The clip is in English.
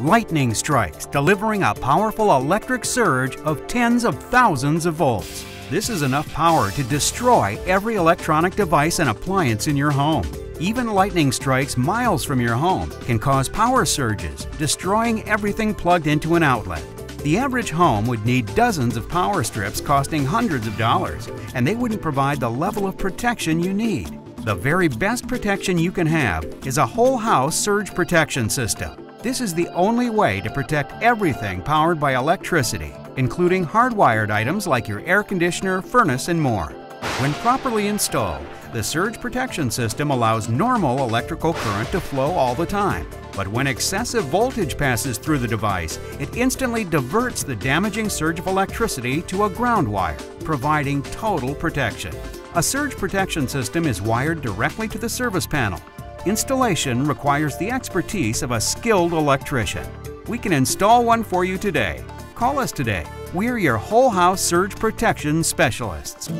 lightning strikes, delivering a powerful electric surge of tens of thousands of volts. This is enough power to destroy every electronic device and appliance in your home. Even lightning strikes miles from your home can cause power surges, destroying everything plugged into an outlet. The average home would need dozens of power strips costing hundreds of dollars, and they wouldn't provide the level of protection you need. The very best protection you can have is a whole house surge protection system. This is the only way to protect everything powered by electricity, including hardwired items like your air conditioner, furnace, and more. When properly installed, the surge protection system allows normal electrical current to flow all the time. But when excessive voltage passes through the device, it instantly diverts the damaging surge of electricity to a ground wire, providing total protection. A surge protection system is wired directly to the service panel. Installation requires the expertise of a skilled electrician. We can install one for you today. Call us today. We're your whole house surge protection specialists.